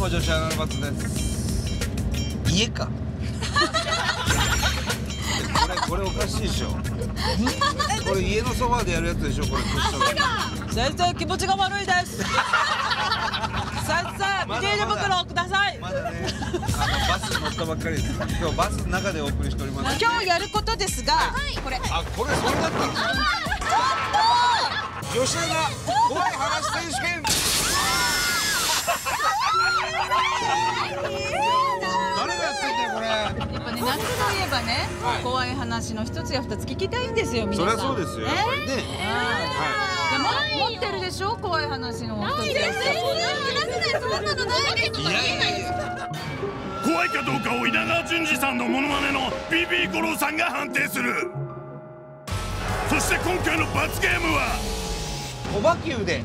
ご乗車の松です。家か。これおかしいでしょ。これ家のソファーでやるやつでしょ。これ。先生気持ちが悪いです。さっさビニール袋をください。まだね、バスに乗ったばっかりです。今日バスの中でお送りしております。今日やることですが、これ。あ、これそれだったの。ちょっと。吉田が5回話選手権。夏といえばね、怖い話の一つや二つ聞きたいんですよ、皆さん。そりゃそうですよ。ね。持ってるでしょ、怖い話の。ないです。そんなのないです。怖いかどうかを稲川淳二さんのモノマネの BB 五郎さんが判定する。そして今回の罰ゲームはおばきゅうで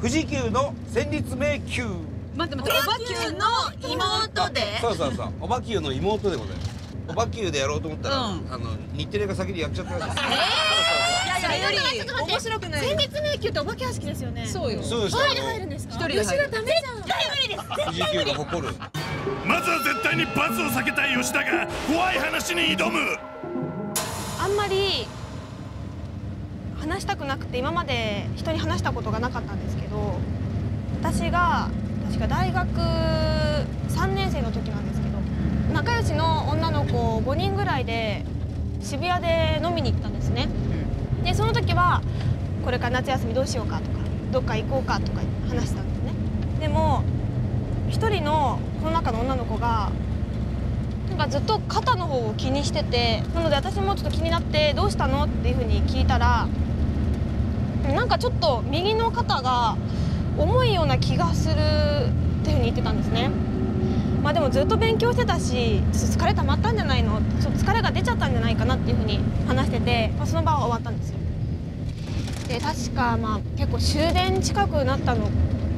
富士急の戦慄迷宮。待って、おばきゅうの妹で。そう、おばきゅうの妹でございます。おばきゅうでやろうと思ったら、日テレが先にやっちゃったんです。いや、より面白くない。戦慄迷宮ってお化け屋敷ですよね。そうよ。そうです。誰入るんですか。一人で入る。絶対無理です。富士急が誇る。まずは絶対に罰を避けたい吉田が怖い話に挑む。あんまり話したくなくて、今まで人に話したことがなかったんですけど、私が確か大学3年生の時なんですけど、仲良しの女の子5人ぐらいで渋谷で飲みに行ったんですね。でその時はこれから夏休みどうしようかとか、どっか行こうかとか話したんですね。でも一人のこの中の女の子がなんかずっと肩の方を気にしてて、なので私もちょっと気になって「どうしたの?」っていうふうに聞いたら、なんかちょっと右の肩が重いような気がするっていうふうに言ってたんですね。まあでもずっと勉強してたし、疲れ溜まったんじゃないの、ちょっと疲れが出ちゃったんじゃないかなっていうふうに話してて、まあ、その場は終わったんですよ。で確かまあ結構終電近くなったの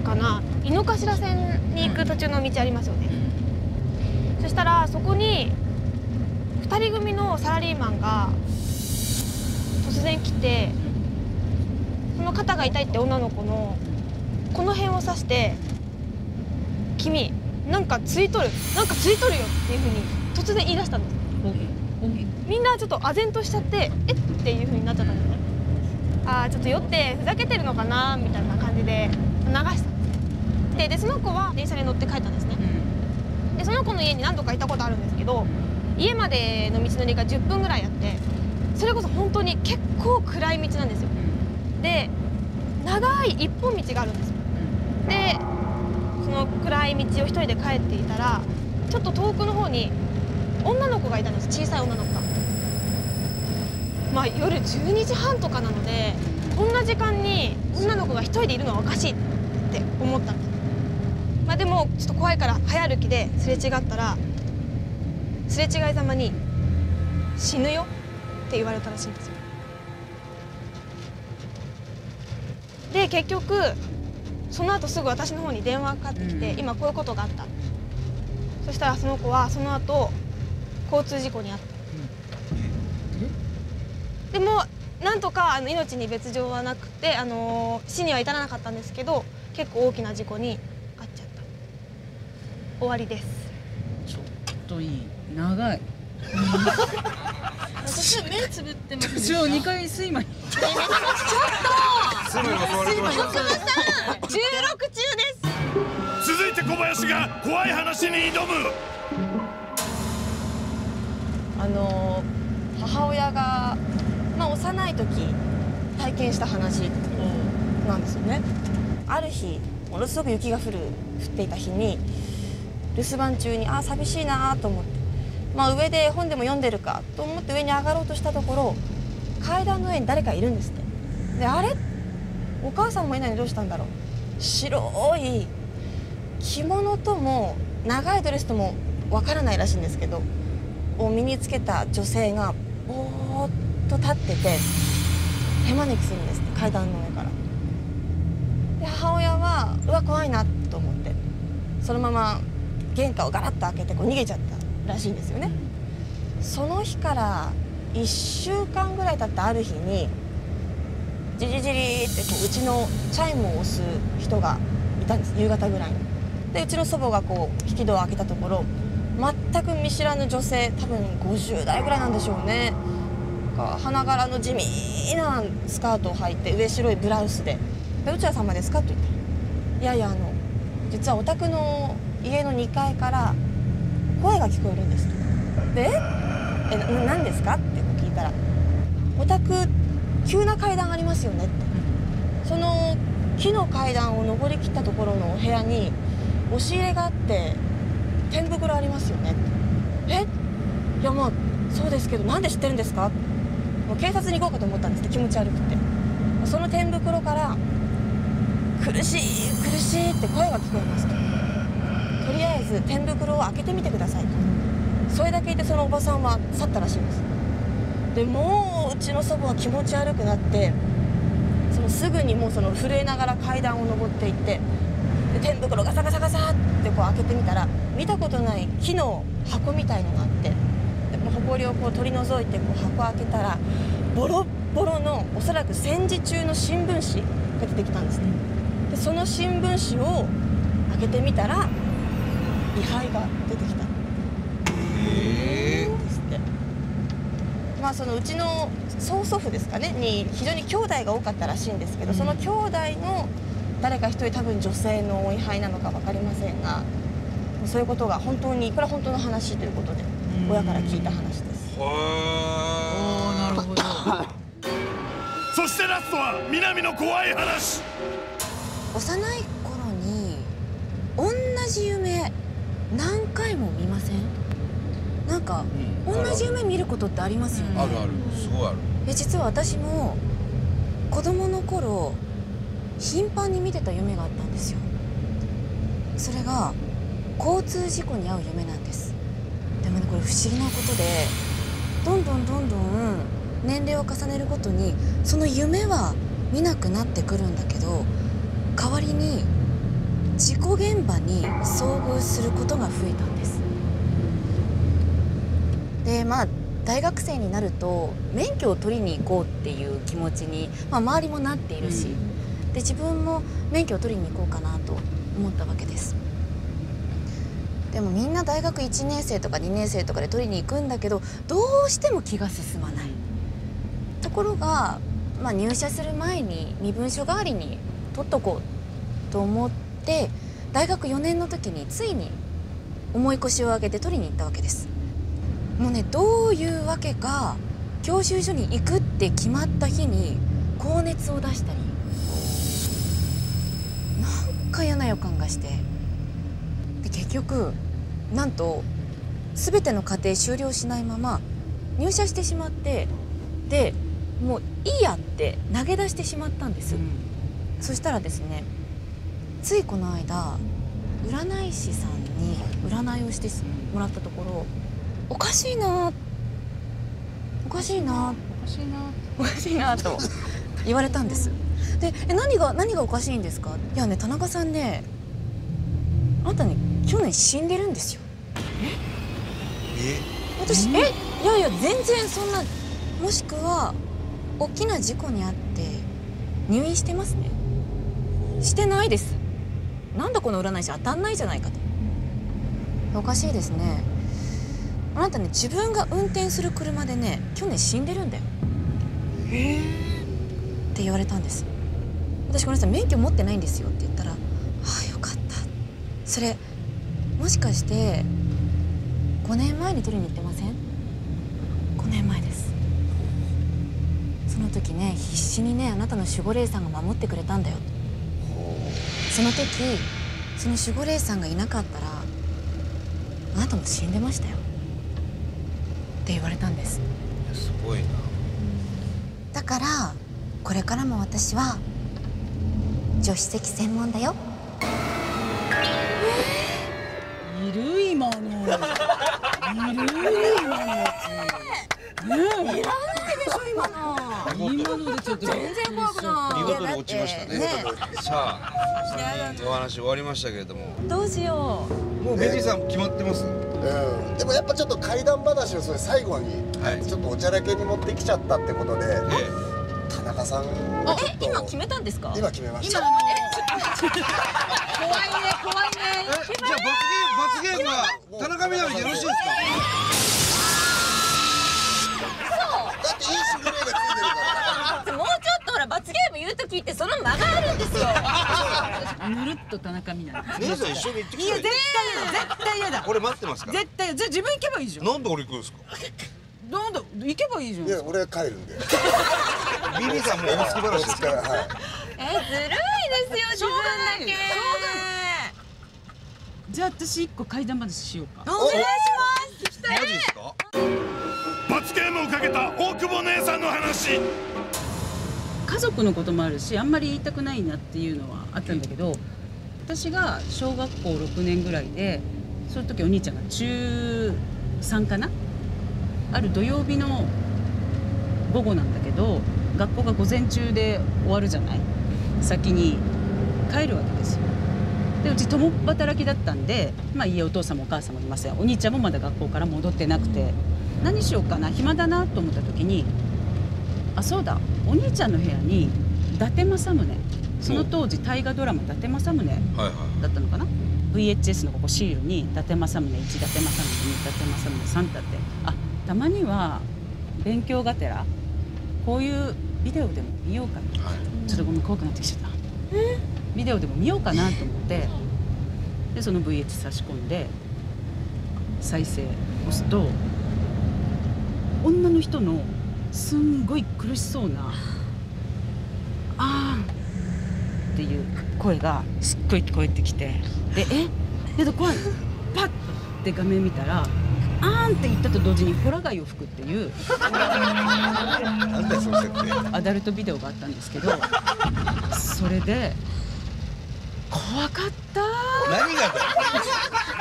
かな、井の頭線に行く途中の道ありますよね。そしたらそこに2人組のサラリーマンが突然来て、その肩が痛いって女の子のこの辺を指して「君なんかついとる、なんかついとるよ」っていうふうに突然言い出したんです。みんなちょっと唖然としちゃって「えっ?」っていうふうになっちゃったんですね。ああちょっと酔ってふざけてるのかなみたいな感じで流したんです。でその子は電車に乗って帰ったんですね。でその子の家に何度か行ったことあるんですけど、家までの道のりが10分ぐらいあって、それこそ本当に結構暗い道なんですよ。で長い一本道があるんですよ。でその暗い道を一人で帰っていたら、ちょっと遠くの方に女の子がいたんです。小さい女の子が。まあ夜12時半とかなので、こんな時間に女の子が一人でいるのはおかしいって思ったんです。まあでもちょっと怖いから早歩きですれ違ったら、すれ違いざまに「死ぬよ」って言われたらしいんですよ。で結局その後すぐ私の方に電話がかかってきて、今こういうことがあった。そしたらその子はその後交通事故に遭った。でもなんとか命に別状はなくて、死には至らなかったんですけど、結構大きな事故に遭っちゃった。終わりです。ちょっといい長い。私は目つぶってますね。一応2回睡魔に。ちょっと。睡魔さん16中です。続いて小林が怖い話に挑む。母親がまあ幼い時体験した話なんですよね。ある日ものすごく雪が降っていた日に、留守番中に寂しいなと思って。まあ上で本でも読んでるかと思って上に上がろうとしたところ、階段の上に誰かいるんですって。であれお母さんもいないのにどうしたんだろう。白い着物とも長いドレスともわからないらしいんですけどを身につけた女性がぼーっと立ってて手招きするんですって、階段の上から。で母親はうわ怖いなと思ってそのまま玄関をガラッと開けてこう逃げちゃったらしいんですよね。その日から1週間ぐらい経ったある日にジリジリってこううちのチャイムを押す人がいたんです、夕方ぐらいに。でうちの祖母がこう引き戸を開けたところ、全く見知らぬ女性、多分50代ぐらいなんでしょうね、花柄の地味なスカートを履いて、上白いブラウスで「どちら様ですか?」と言ったら「いやいや、実はお宅の家の2階から声が聞こえるんです」と。で「何ですか?」って聞いたら「お宅急な階段ありますよね」って、その木の階段を上りきったところのお部屋に押し入れがあって天袋ありますよねって。いやまあそうですけど、なんで知ってるんですか？もう警察に行こうかと思ったんですって、気持ち悪くて。その天袋から「苦しい苦しい」って声が聞こえますと。とりあえず天袋を開けてみてくださいと。それだけ言ってそのおばさんは去ったらしいんです。でもううちの祖母は気持ち悪くなって、そのすぐにもうその震えながら階段を上っていって、で天袋ガサガサガサってこう開けてみたら、見たことない木の箱みたいのがあって、埃をこう取り除いてこう箱を開けたら、ボロボロのおそらく戦時中の新聞紙が出てきたんですね。でその新聞紙を開けてみたら位牌が出てきた。まあそのうちの曽祖父ですかねに非常に兄弟が多かったらしいんですけど、その兄弟の誰か一人、多分女性のお位牌なのか分かりませんが、そういうことが本当に、これは本当の話ということで。親から聞いた話です。なるほど。そしてラストは南の怖い話。幼い頃に同じ夢何回も見ません？なんか、同じ夢見ることってありますよね。あるある、すごいある。実は私も子供の頃頻繁に見てた夢があったんですよ。それが交通事故に遭う夢なんです。でもね、これ不思議なことで、どんどん年齢を重ねるごとにその夢は見なくなってくるんだけど、代わりに事故現場に遭遇することが増えたんです。でまあ大学生になると免許を取りに行こうっていう気持ちに、周りもなっているし、で自分も免許を取りに行こうかなと思ったわけです。でもみんな大学1年生とか2年生とかで取りに行くんだけど、どうしても気が進まない。ところが、入社する前に身分証代わりに取っとこうと思って、大学4年の時についに重い腰を上げて取りに行ったわけです。もうね、どういうわけか教習所に行くって決まった日に高熱を出したり、なんか嫌な予感がして、で結局なんと全ての課程終了しないまま入社してしまって、でもういいやって投げ出してしまったんです、そしたらですね、ついこの間占い師さんに占いをしてもらったところ、おかしいなおかしいなおかしいなおかしいなと言われたんです。で何がおかしいんですか？いやね、田中さんね、あなたね、去年死んでるんですよ。私、いやいや、全然そんな、もしくは大きな事故に遭って入院してますね。してないです。なんだこの占い師、当たんないじゃないかと。おかしいですね。あなたね、自分が運転する車でね、去年死んでるんだよ。って言われたんです。私、ごめんなさい、免許持ってないんですよって言ったら、ああよかった、それもしかして5年前に取りに行ってません？5年前です。その時ね、必死にね、あなたの守護霊さんが守ってくれたんだよ。その時その守護霊さんがいなかったらあなたも死んでましたよって言われたんです。すごいな。だからこれからも私は助手席専門だよ。いる今の。いらないでしょ今の。今のでちょっと全然怖くない。見事に落ちましたね。さあ、お話終わりましたけれども。どうしよう。もうメリーさん決まってます。でもやっぱちょっと怪談話をそれ最後にちょっとおちゃらけに持ってきちゃったってことで、田中さん。今決めたんですか？今決めました。怖いね。じゃあ罰ゲームは田中みな実でよろしいですか？そう。だっていいスプレーがついてるから。もうちょっとほら罰ゲーム言うときってその間があるんですよ。ぬるっと田中みな実。皆さん一緒に行ってください。いや絶対やだ。俺待ってますから。絶対じゃあ自分行けばいいじゃん。なんで俺行くんですか？なんだ行けばいいじゃん。いや俺は帰るんで。ビビさんもお好き話ですから。ずるいですよ自分だけ。じゃあ私一個階段までしようか。お願いします。マジですか？罰ゲームをかけた大久保姉さんの話。家族のこともあるしあんまり言いたくないなっていうのはあったんだけど、私が小学校6年ぐらいで、その時お兄ちゃんが中3かな、ある土曜日の午後なんだけど、学校が午前中で終わるじゃない、先に帰るわけですよ。でうち共働きだったんで、まあ、お父さんもお母さんもいません、お兄ちゃんもまだ学校から戻ってなくて、何しようかな、暇だなと思った時に、あそうだ、お兄ちゃんの部屋に伊達政宗、その当時大河ドラマ「伊達政宗」だったのかな、VHS のここシールに「伊達政宗1」「伊達政宗2」「伊達政宗3」ってあって、あたまには勉強がてらこういうビデオでも見ようかな、はい、ちょっとごめん怖くなってきちゃった、ビデオでも見ようかなと思って、でその VH 差し込んで再生押すと、女の人のすんごい苦しそうな「あー」っていう声がすっごい聞こえてきて、でえやだ怖い、パッて画面見たら「あーん」って言ったと同時にホラ貝を吹くっていうアダルトビデオがあったんですけど、それで怖かった。何がだよ。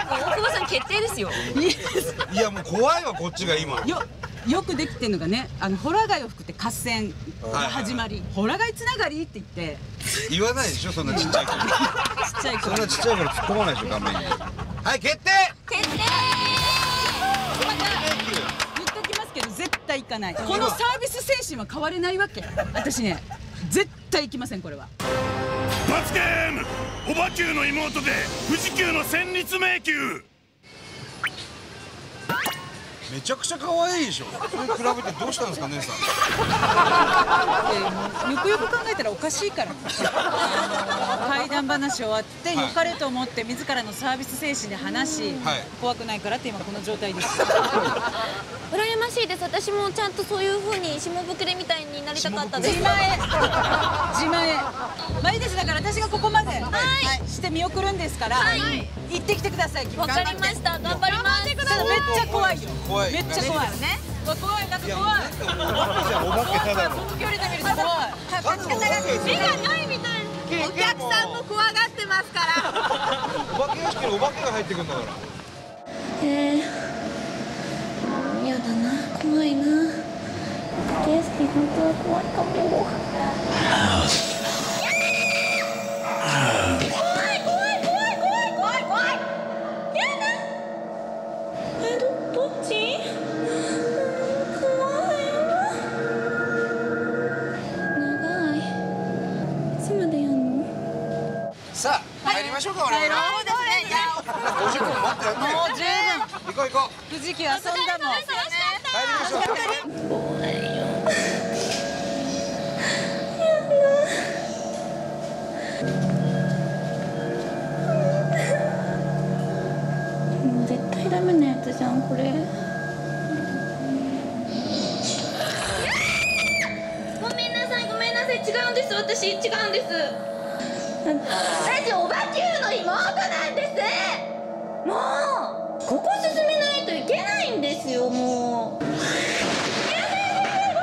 大久保さん決定ですよ。いやもう怖いわこっちが今。よくできてるのがね、ホラ貝を吹くって合戦が始まり、ホラ貝つながりって言って。言わないでしょそんなちっちゃい子。そんなちっちゃい子に突っ込まないでしょ画面に。はい決定。決定。言っときますけど絶対行かない。このサービス精神は変われないわけ。私ね絶対行きませんこれは。罰ゲームおばきゅうの妹で富士急の戦慄迷宮。めちゃくちゃ可愛いでしょ。それに比べてどうしたんですか姉さん。よくよく考えたらおかしいからね。怪談話終わって、はい、よかれと思って自らのサービス精神で話し、はい、怖くないからって今この状態です。羨ましいです。私もちゃんとそういう風に下ぶくれみたいになりたかったです。自前。まあいいですだから私がここまでして見送るんですから、行ってきてください。わかりました。頑張ります。めっちゃ怖いよ。めっちゃ怖いよね。怖いなんか怖い。目がないみたい。お客さんも怖がってますから。お化け屋敷にお化けが入ってくるんだから。やだな、怖いな。お化け屋敷本当は怖いかも。怖い。やだ。どっち？さあ帰りましょうか。俺も50分待ってやってる。もう十分。行こう。富士急遊んだもん。帰りましょう。怖いよ。やだ。もう絶対ダメなやつじゃんこれ。ごめんなさい。私違うんです。私おばきゅうの妹なんです。もうここ進めないといけないんですよ。もうやだやだ。う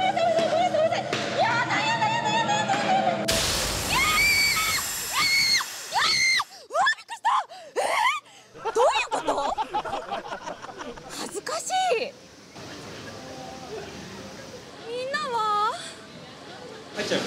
わびっくりした。どういうこと？恥ずかしい。みんなは入っちゃう。